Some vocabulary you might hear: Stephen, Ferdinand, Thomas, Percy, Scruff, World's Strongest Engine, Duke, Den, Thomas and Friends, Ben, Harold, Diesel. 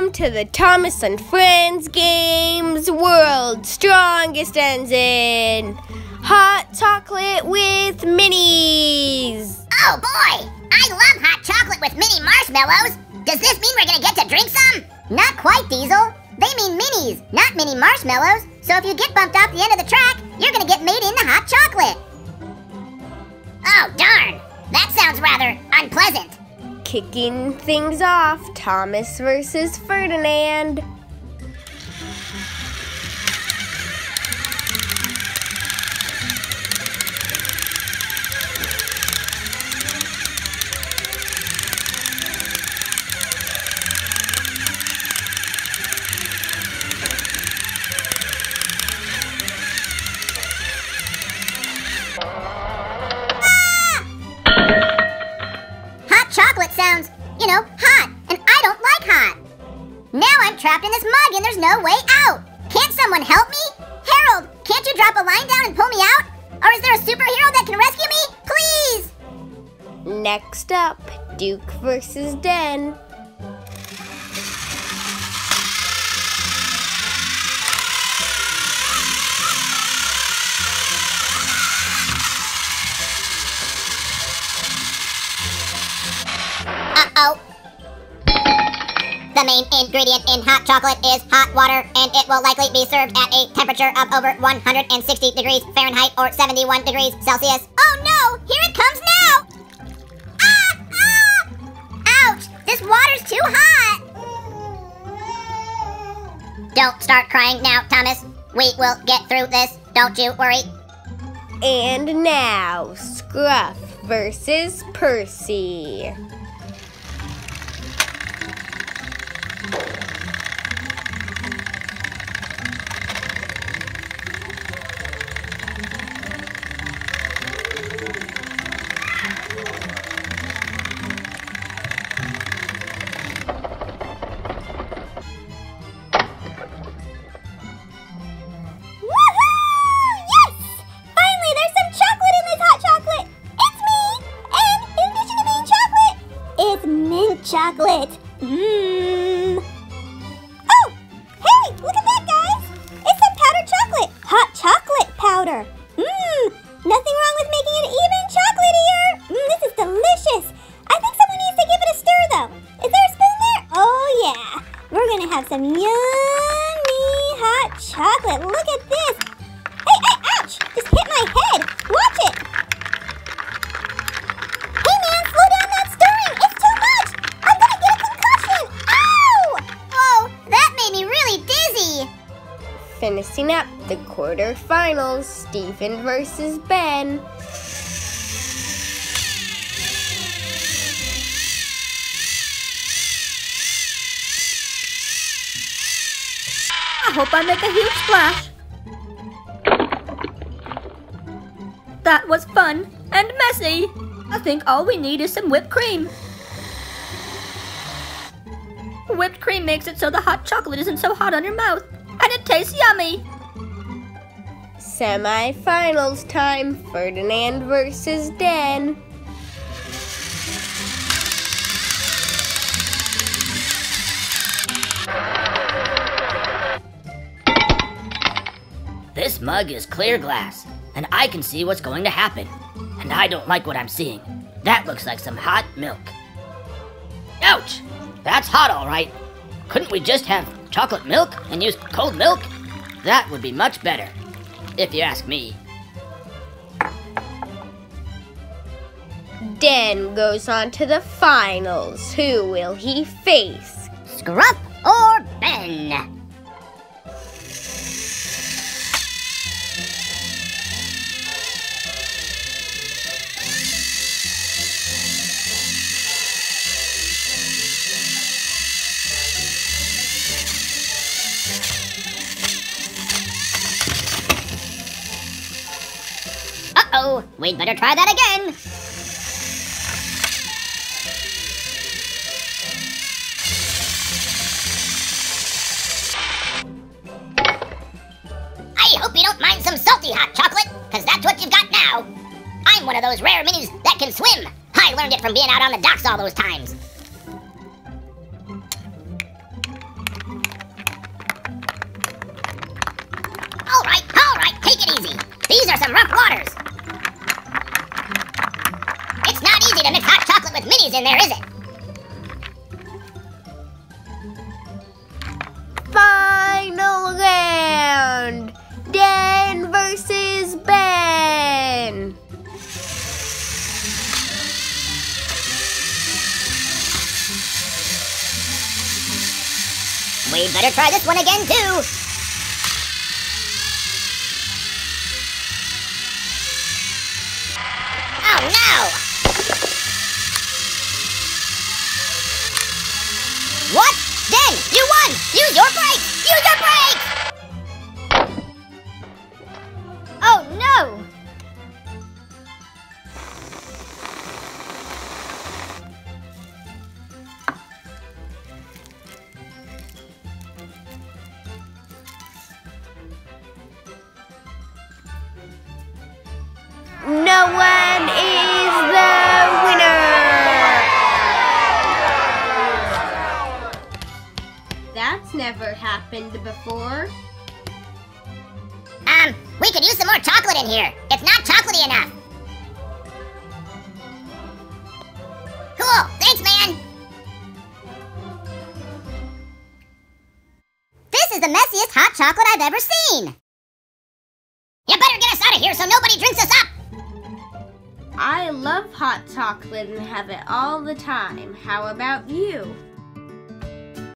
Welcome to the Thomas and Friends Games World's Strongest Engine. Hot chocolate with minis. Oh boy, I love hot chocolate with mini marshmallows. Does this mean we're gonna get to drink some? Not quite, Diesel. They mean minis, not mini marshmallows. So if you get bumped off the end of the track, you're gonna get made into hot chocolate. Oh darn, that sounds rather unpleasant. Kicking things off, Thomas versus Ferdinand. Hot, and I don't like hot. Now I'm trapped in this mug and there's no way out. Can't someone help me? Harold, can't you drop a line down and pull me out? Or is there a superhero that can rescue me? Please! Next up, Duke versus Den. Uh-oh. The main ingredient in hot chocolate is hot water, and it will likely be served at a temperature of over 160 degrees Fahrenheit or 71 degrees Celsius. Oh no! Here it comes now! Ah! Ouch! This water's too hot! Don't start crying now, Thomas. We will get through this. Don't you worry. And now, Scruff versus Percy. Chocolate. Oh, hey, look at that, guys. It's some powdered chocolate. Hot chocolate powder. Nothing wrong with making it even chocolatier. This is delicious. I think someone needs to give it a stir, though. Is there a spoon there? Oh, yeah. We're going to have some yummy hot chocolate. Look at this. Hey, ouch. Just hit my head. Watch it. Finishing up the quarterfinals, Stephen versus Ben. I hope I make a huge splash. That was fun and messy. I think all we need is some whipped cream. Whipped cream makes it so the hot chocolate isn't so hot on your mouth. And it tastes yummy. Semi-finals time, Ferdinand versus Den. This mug is clear glass, and I can see what's going to happen. And I don't like what I'm seeing. That looks like some hot milk. Ouch! That's hot, all right. Couldn't we just have chocolate milk and use cold milk? That would be much better, if you ask me. Den goes on to the finals. Who will he face? Scruff or Ben? Uh-oh, we'd better try that again. I hope you don't mind some salty hot chocolate, because that's what you've got now. I'm one of those rare minis that can swim. I learned it from being out on the docks all those times. some rough waters. It's not easy to mix hot chocolate with minis in there, is it? Final round! Den versus Ben! We'd better try this one again, too! Oh, no! What? Den, you won! Use your brakes! Use your brakes! Oh, no! No one is the winner! That's never happened before. We could use some more chocolate in here. It's not chocolatey enough. Cool, thanks, man. This is the messiest hot chocolate I've ever seen. You better get us out of here so nobody drinks us up. I love hot chocolate and have it all the time. How about you?